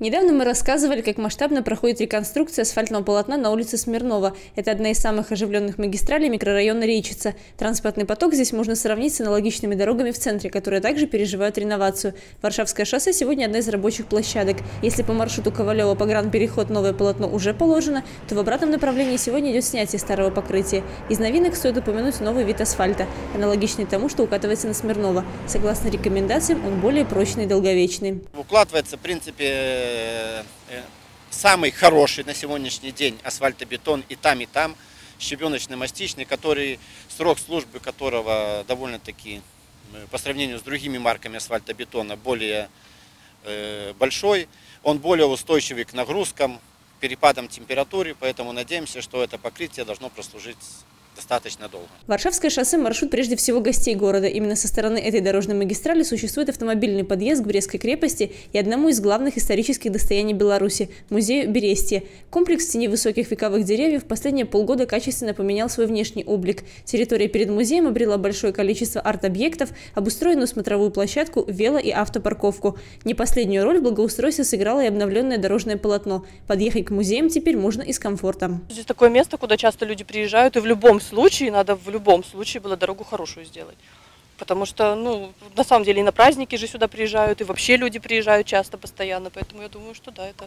Недавно мы рассказывали, как масштабно проходит реконструкция асфальтного полотна на улице Смирнова. Это одна из самых оживленных магистралей микрорайона Речица. Транспортный поток здесь можно сравнить с аналогичными дорогами в центре, которые также переживают реновацию. Варшавское шоссе сегодня одна из рабочих площадок. Если по маршруту Ковалева погранпереход новое полотно уже положено, то в обратном направлении сегодня идет снятие старого покрытия. Из новинок стоит упомянуть новый вид асфальта, аналогичный тому, что укатывается на Смирнова. Согласно рекомендациям, он более прочный и долговечный. Укладывается, в принципе, самый хороший на сегодняшний день асфальтобетон и там, щебеночно-мастичный, который, срок службы которого довольно-таки по сравнению с другими марками асфальтобетона более большой, он более устойчивый к нагрузкам, перепадам температуры, поэтому надеемся, что это покрытие должно прослужить достаточно долго. Варшавское шоссе – маршрут прежде всего гостей города. Именно со стороны этой дорожной магистрали существует автомобильный подъезд к Брестской крепости и одному из главных исторических достояний Беларуси – музею Берестия. Комплекс в тени высоких вековых деревьев последние полгода качественно поменял свой внешний облик. Территория перед музеем обрела большое количество арт-объектов, обустроенную смотровую площадку, вело- и автопарковку. Не последнюю роль в благоустройстве сыграло и обновленное дорожное полотно. Подъехать к музеям теперь можно и с комфортом. Здесь такое место, куда часто люди приезжают, и в любом случае было дорогу хорошую сделать. Потому что, ну, на самом деле и на праздники же сюда приезжают, и вообще люди приезжают часто, постоянно. Поэтому я думаю, что да, это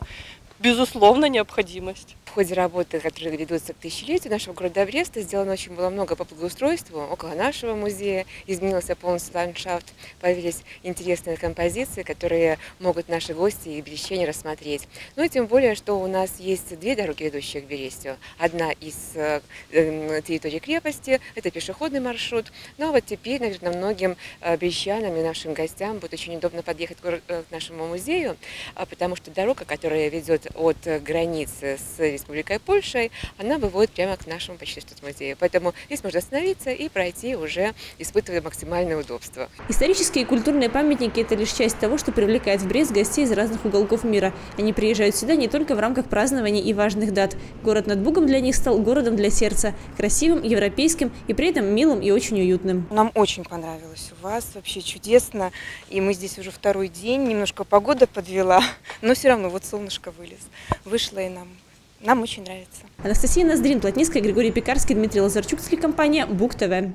безусловно необходимость. В ходе работы, которые ведутся к тысячелетию нашего города Бреста, сделано очень много по благоустройству. Около нашего музея изменился полностью ландшафт, появились интересные композиции, которые могут наши гости и брестчане рассмотреть. Ну и тем более, что у нас есть две дороги, ведущие к Берестию. Одна из территории крепости, это пешеходный маршрут. Ну а вот теперь, наверное, многим брестчанам и нашим гостям будет очень удобно подъехать к нашему музею, потому что дорога, которая ведет от границы с Республикой Польшей, она выводит прямо к нашему почти что музею. Поэтому здесь можно остановиться и пройти, уже испытывая максимальное удобство. Исторические и культурные памятники – это лишь часть того, что привлекает в Брест гостей из разных уголков мира. Они приезжают сюда не только в рамках празднований и важных дат. Город над Бугом для них стал городом для сердца. Красивым, европейским и при этом милым и очень уютным. Нам очень понравилось. У вас вообще чудесно, и мы здесь уже второй день, немножко погода подвела, но все равно вот солнышко вышло, и нам очень нравится. Анастасия Ноздрин-Плотницкая, Григорий Пекарский, Дмитрий Лазарчук, телекомпания БугТВ.